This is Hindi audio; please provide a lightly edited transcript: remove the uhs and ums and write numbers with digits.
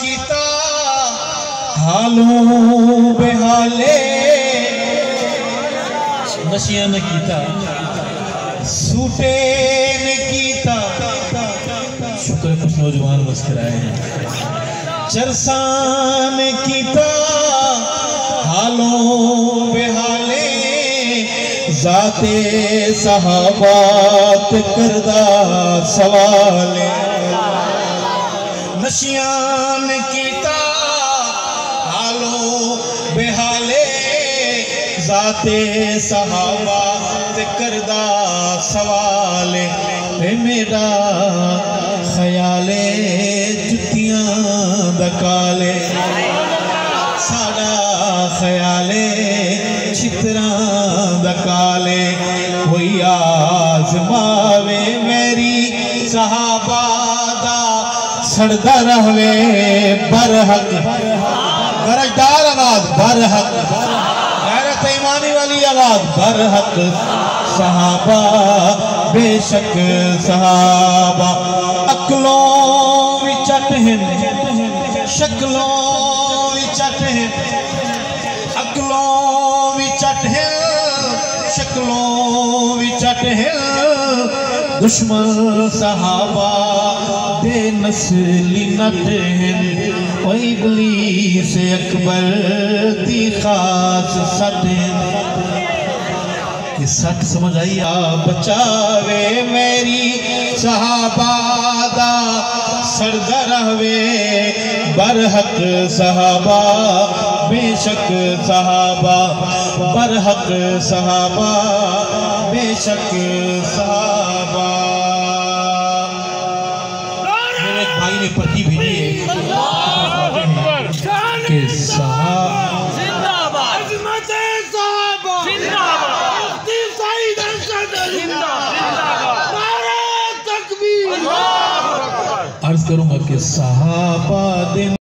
किता हालों बेहाले नशिया न किता सूटे न किता शुक्र कुछ नौजवान मुस्कराए चरसा न किता हालों बेहाले जाते सहाबात करदा सवाले नशियान कीता हालो बेहाले जाते सहाबात करदा सवाले पे मेरा ख्याले जुतियां दकाले साड़ा ख्याले छितरा दकाले कोई आजमावे मेरी सहाबा सड़दा रहवे बरहक गरजदार आवाज बरहक गैरत ईमानी वाली आवाज बरहक सहाबा बेशक सहाबा अकलों विचट हैं शक्लों विचट हैं अकलों विचट हैं शक्लों विचट हैं दुश्मन सहाबा दे नस्ली नट हैं वही बली से अकबर दी खास सट हैं ये सट समझ आई आप बचावे मेरी सहाबादा सरदा रहवे बरहक सहाबा बेशक सहाबा बरहक सहाबा बेशक सहाबा। मेरे भाई ने पति भेजी है अर्ज करूंगा कि सहाबा दिन